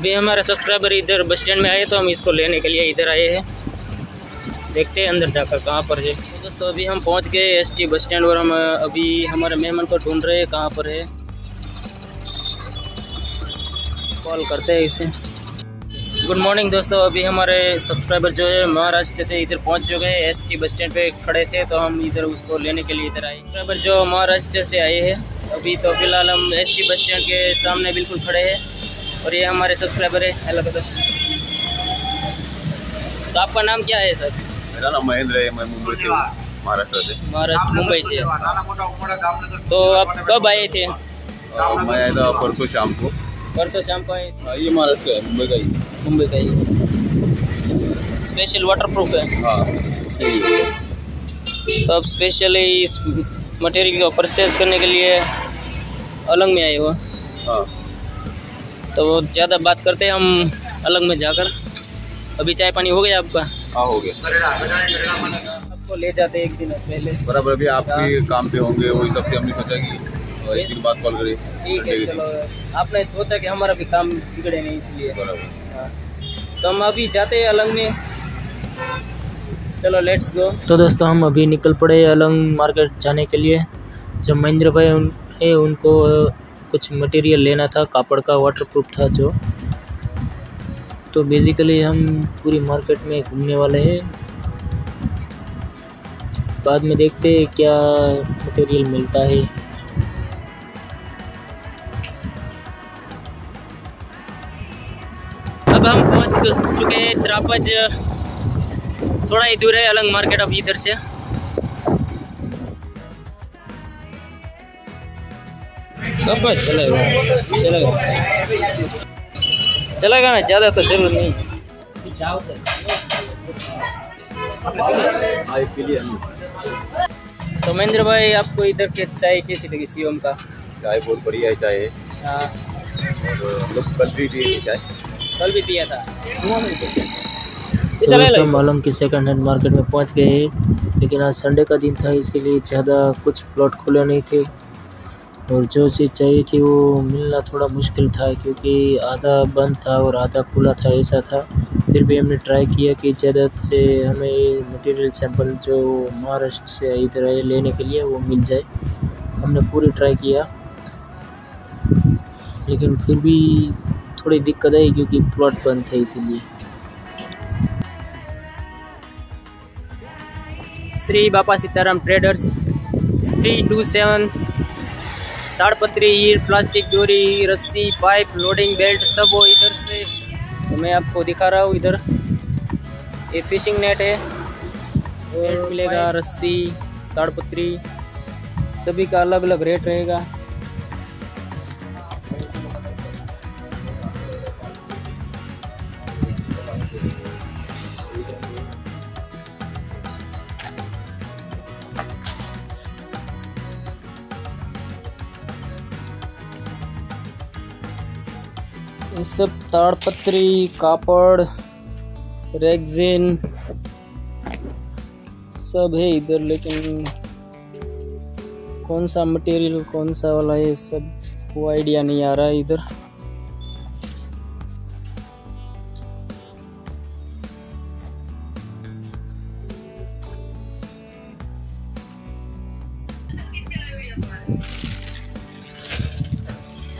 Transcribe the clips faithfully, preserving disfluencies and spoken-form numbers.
अभी हमारा सब्सक्राइबर इधर बस स्टैंड में आए तो हम इसको लेने के लिए इधर आए हैं, देखते हैं अंदर जाकर कहाँ पर है। तो दोस्तों अभी हम पहुँच गए एस टी बस स्टैंड और हम अभी हमारे मेहमान को ढूंढ रहे हैं कहाँ पर है। कॉल करते हैं इसे। गुड मॉर्निंग दोस्तों, अभी हमारे सब्सक्राइबर जो है महाराष्ट्र से इधर पहुंच चुके हैं। एस टी बस स्टैंड पे खड़े थे तो हम इधर उसको लेने के लिए इधर आए। सब्सक्राइबर जो महाराष्ट्र से आए हैं, अभी तो फिलहाल हम एस टी बस स्टैंड के सामने बिल्कुल खड़े हैं और ये हमारे सब्सक्राइबर है। हेलो सर, तो आपका नाम क्या है सर? मेरा नाम महेंद्र है, मैं मुंबई से, महाराष्ट्र से। महाराष्ट्र मुंबई से। तो आप कब आए थे? मैं आया था परसों शाम को। परसों शाम को आए? ये महाराष्ट्र है, मुंबई का ही है। मुंबई का ही स्पेशल वाटर प्रूफ है। हाँ सही है। तो आप स्पेशली इस मटेरियल को परचेज करने के लिए अलंग में आए हो? हाँ। तो ज़्यादा बात करते हैं हम अलंग में जाकर। अभी चाय पानी हो गया आपका? हाँ हो गया। आपको ले जाते एक दिन पहले बराबर, अभी आपके काम पे होंगे वही सबसे हमने सोचा कि और एक दिन बाद कॉल करें। ठीक है चलो, आपने सोचा कि हमारा भी काम बिगड़े नहीं इसलिए। तो हम अभी जाते हैं अलंग में, चलो लेट्स गो। तो दोस्तों हम अभी निकल पड़े अलंग मार्केट जाने के लिए। जब महेंद्र भाई उन ए, उनको कुछ मटेरियल लेना था, कापड़ का वाटरप्रूफ था जो। तो बेसिकली हम पूरी मार्केट में घूमने वाले हैं, बाद में देखते हैं क्या मटेरियल मिलता है। अब हम पहुंच चुके हैं त्रापज, थोड़ा ही दूर है अलंग मार्केट अब इधर से। चलेगा चलेगा चलेगा ना, ज़्यादा तो जरूर नहीं। तो महेंद्र भाई आपको इधर के चाय कैसी लगी? सीओम का चाय बहुत बढ़िया है। चाय लोग कल भी पिए, चाय कल भी दिया था। तो दोस्तों अलंग की सेकंड हैंड मार्केट में पहुंच गए, लेकिन आज संडे का दिन था इसीलिए ज़्यादा कुछ प्लॉट खुले नहीं थे और जो चीज़ चाहिए थी वो मिलना थोड़ा मुश्किल था क्योंकि आधा बंद था और आधा खुला था, ऐसा था। फिर भी हमने ट्राई किया कि ज़्यादा से हमें मटेरियल सैंपल जो महाराष्ट्र से इधर आए लेने के लिए वो मिल जाए, हमने पूरी ट्राई किया। लेकिन फिर भी थोड़ी दिक्कत आई क्योंकि प्लॉट बंद थे इसीलिए। Shri Bapa Sitaram traders, three two seven. ताड़पत्री, प्लास्टिक डोरी, रस्सी, पाइप, लोडिंग बेल्ट सब वो इधर से तो मैं आपको दिखा रहा हूँ। इधर ये फिशिंग नेट है, बेल्ट मिलेगा, रस्सी, ताड़पत्री, सभी का अलग अलग रेट रहेगा। ये सब ताड़पत्री, कापड़, रेगजिन सब है इधर, लेकिन कौन सा मटेरियल कौन सा वाला है सब वो आइडिया नहीं आ रहा है इधर।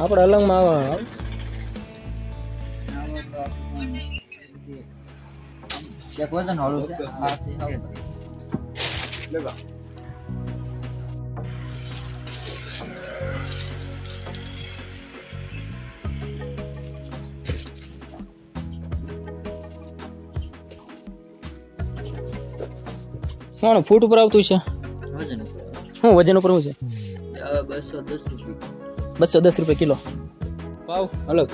आप अलग मावा फूट पर आवतु छे हूं वजन पर हूं छे बस्सो दस रुपये किलो पाव अलग।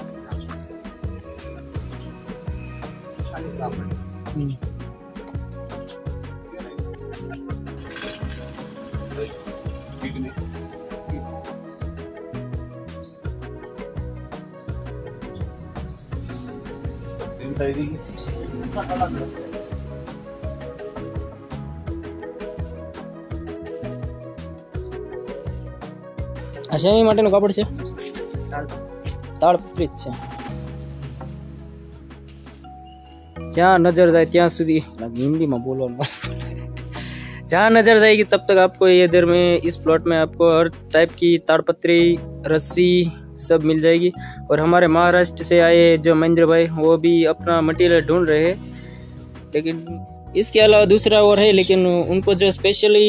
शेनी माटेનું કાપડ છે, તાળપત્રી છે। जहाँ नजर जाए त्या सुधी, हिंदी में बोलो, जहाँ नजर जाएगी तब तक आपको ये देर में इस प्लॉट में आपको हर टाइप की ताड़पत्री, रस्सी सब मिल जाएगी। और हमारे महाराष्ट्र से आए जो महेंद्र भाई, वो भी अपना मटेरियल ढूंढ रहे हैं। लेकिन इसके अलावा दूसरा और है, लेकिन उनको जो स्पेशली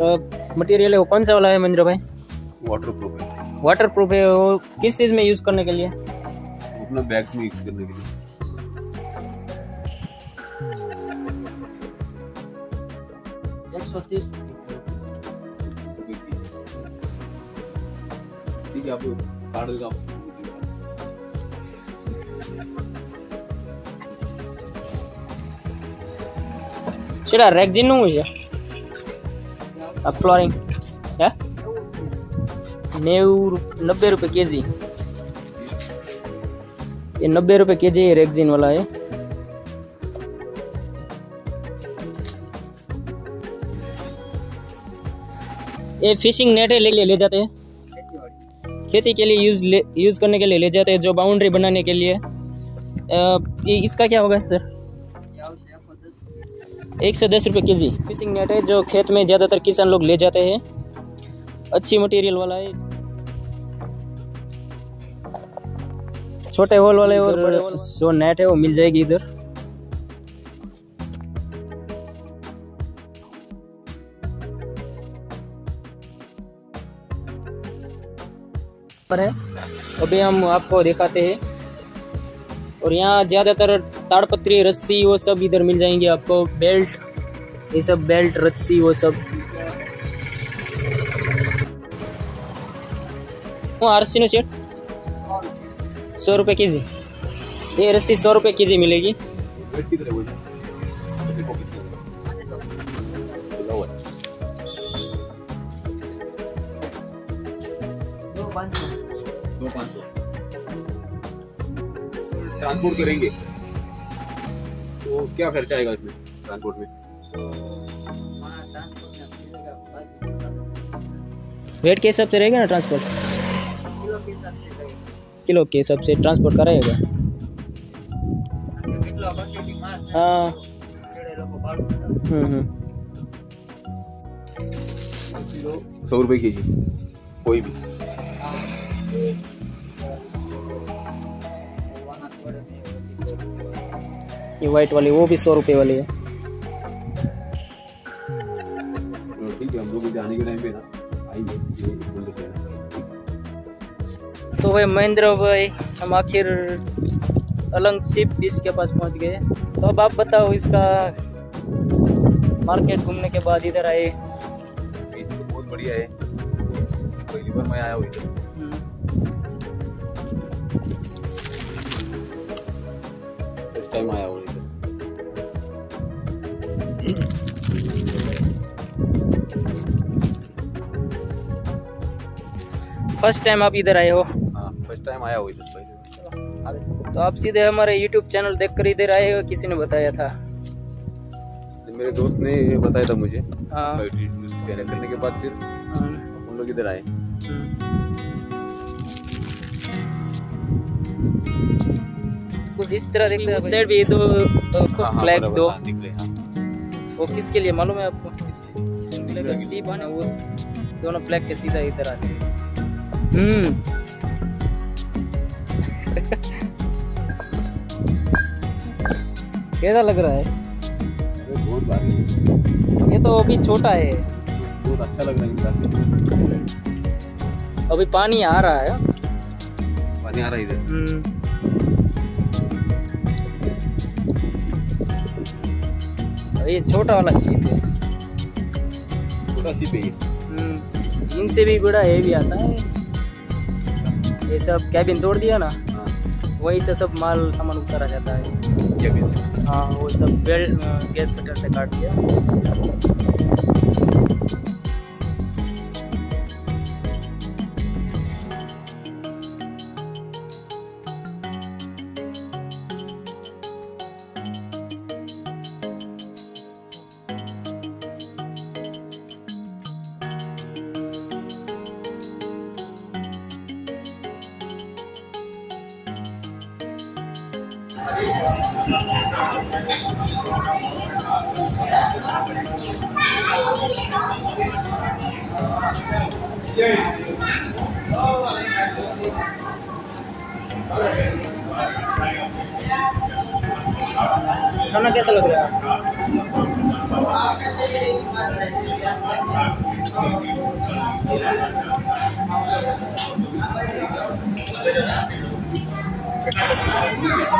मटेरियल है वो कौन सा वाला है महेंद्र भाई? वाटर प्रूफ है। वाटर प्रूफ है, वो किस चीज़ में यूज़ करने के लिए? अपना बैग में यूज़ करने के लिए। एक सौ तीस ठीक है, आप काट दो। चला रेक्जिन नु है अब फ्लोरिंग है नब्बे रुपये के जी, ये नब्बे रुपये के जी रेक्जिन वाला है। ये फिशिंग नेट है, ले ले, ले जाते हैं खेती के लिए यूज ले, यूज करने के लिए ले जाते हैं, जो बाउंड्री बनाने के लिए। आ, इसका क्या होगा सर? एक सौ दस रुपये के जी फिशिंग नेट है, जो खेत में ज़्यादातर किसान लोग ले जाते हैं। अच्छी मटेरियल वाला है, छोटे होल वाले और बड़े होल, जो नेट है वो मिल जाएगी इधर। पर है अभी हम आपको दिखाते हैं। और यहाँ ज़्यादातर ताड़पत्री, रस्सी वो सब इधर मिल जाएंगे आपको। बेल्ट, ये सब बेल्ट, रस्सी वो सब। आरसी नो सेट सौ रुपये के जी, ये रस्सी सौ रुपये के जी मिलेगी। ट्रांसपोर्ट करेंगे तो क्या खर्चा आएगा इसमें ट्रांसपोर्ट में? वेट के हिसाब से रहेगा ना ट्रांसपोर्ट, किलो के हिसाब से ट्रांसपोर्ट कराएगा। हाँ सौ रुपये के जी कोई भी। ये व्हाइट वाली वो भी सौ रुपए वाली है। ठीक है, हम लोग जाने के टाइम पे ना आएंगे। तो भाई महेंद्र भाई, हम आखिर अलंग शिप बीच के पास पहुंच गए। तो अब आप बताओ, इसका मार्केट घूमने के बाद इधर आए, तो बहुत बढ़िया है। पहली बार मैं आया हूँ इधर। टाइम आया हुआ इधर। फर्स्ट टाइम आप इधर आए हो? हाँ, फर्स्ट टाइम आया हुआ इधर। तो आप सीधे हमारे यूट्यूब चैनल देखकर इधर आए हो? किसी ने बताया था? मेरे दोस्त ने बताया था मुझे। हाँ। चैनल करने के बाद फिर हम लोग इधर आए। कुछ इस तरह देखते हैं। साइड भी दो फ्लैग दो, वो किसके लिए मालूम है आपको? वो दोनों फ्लैग के सीधा इधर आते हैं। हम्म कैसा लग रहा है? ये तो अभी छोटा है, बहुत अच्छा लग रहा है। अभी पानी आ रहा है, पानी आ रहा है इधर। ये छोटा वाला सीप है, छोटा सीप है। हम्म, इनसे भी बड़ा ये भी आता है। ये सब कैबिन तोड़ दिया ना, वहीं से सब माल सामान उतारा जाता है कैबिन से। हाँ, वो सब बेल्ट गैस कटर से काट दिया। Yeah. खाना कैसा लग रहा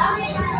है?